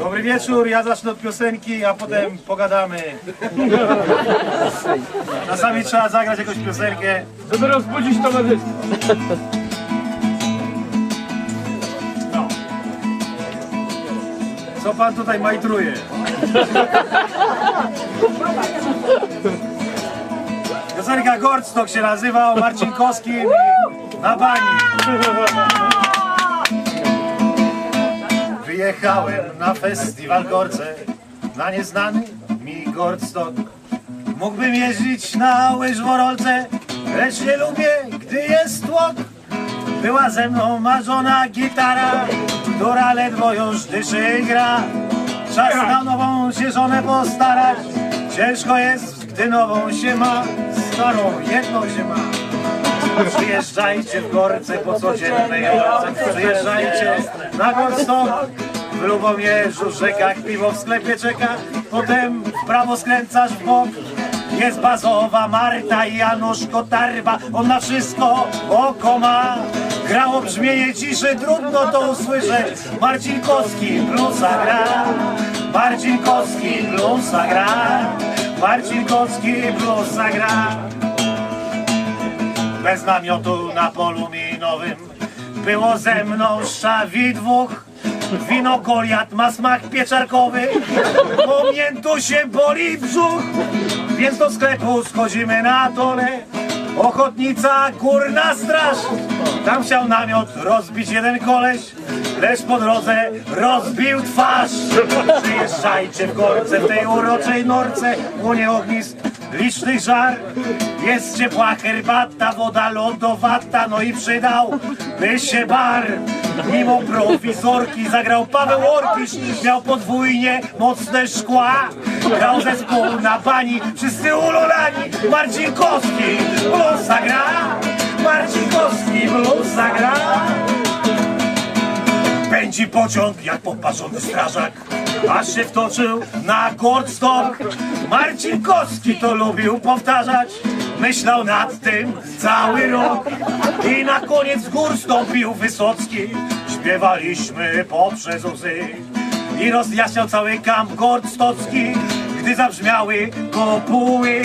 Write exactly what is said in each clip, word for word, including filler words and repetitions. Dobry wieczór, ja zacznę od piosenki, a potem pogadamy. Czasami trzeba zagrać jakąś piosenkę, żeby rozbudzić towarzystwo. No. Co pan tutaj majtruje? Piosenka Gorctok się nazywa, o Marcinkowskim na bani. Wyjechałem na festiwal Gorce, na nieznany mi Gorctok. Mógłbym jeździć na łyżworolce, lecz nie lubię, gdy jest tłok. Była ze mną marzona gitara, która ledwo już dyszy i gra. Czas na nową się żonę postarać, ciężko jest, gdy nową się ma, starą jedną się ma. Przyjeżdżajcie w Gorce po codziennej roce, przyjeżdżajcie na Gorctok. W Lubomierzu, rzekach, piwo w sklepie czeka, potem w prawo skręcasz w bok. Jest bazowa Marta i Janusz Kotarba, on na wszystko oko ma. Grało brzmienie ciszy, trudno to usłyszeć, Marcinkowski bluesa gra. Marcinkowski bluesa gra, Marcinkowski bluesa gra. Bez namiotu na polu minowym było ze mną szawi dwóch. Wino Goliat ma smak pieczarkowy, bo miętusie boli brzuch. Więc do sklepu schodzimy na dole, ochotnica górna straż. Tam chciał namiot rozbić jeden koleś, lecz po drodze rozbił twarz. Przyjeżdżajcie w Gorce, w tej uroczej norce, łonie ognisk, licznych żar. Jest ciepła herbata, woda lodowata, no i przydałby się bar. Mimo prowizorki zagrał Paweł Orkusz, miał podwójnie mocne szkła. Grał zespół na bani, wszyscy ululani. Marcinkowski bluesa gra, Marcinkowski bluesa gra. Pędzi pociąg jak poparzony strażak, aż się wtoczył na Gorctok. Marcinkowski to lubił powtarzać, myślał nad tym cały rok. I na koniec z gór stąpił Wysocki, śpiewaliśmy poprzez łzy. I rozjaśniał cały kamp gorctocki, gdy zabrzmiały kopuły.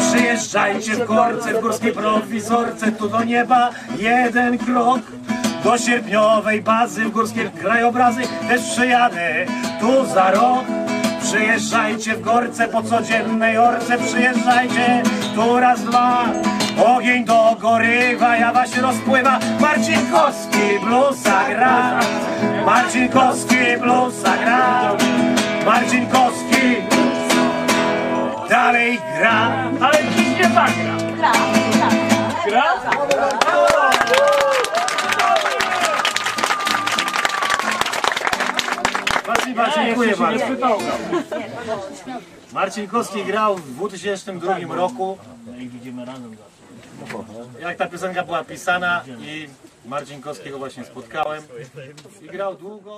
Przyjeżdżajcie w Gorce, w górskiej prowizorce, tu do nieba jeden krok. Do sierpniowej bazy w górskie krajobrazy też przyjadę tu za rok. Przyjeżdżajcie w Gorce po codziennej orce, przyjeżdżajcie tu raz, dwa. Ogień dogorywa, jawa się rozpływa, Marcinkowski bluesa gra. Marcinkowski bluesa gra, Marcinkowski dalej gra. Ale dziś nie zagra. Gra, gra, gra. Dziękuję bardzo. Marcinkowski grał w dwutysięcznym drugim roku, jak ta piosenka była pisana, i Marcinkowskiego właśnie spotkałem i grał długo.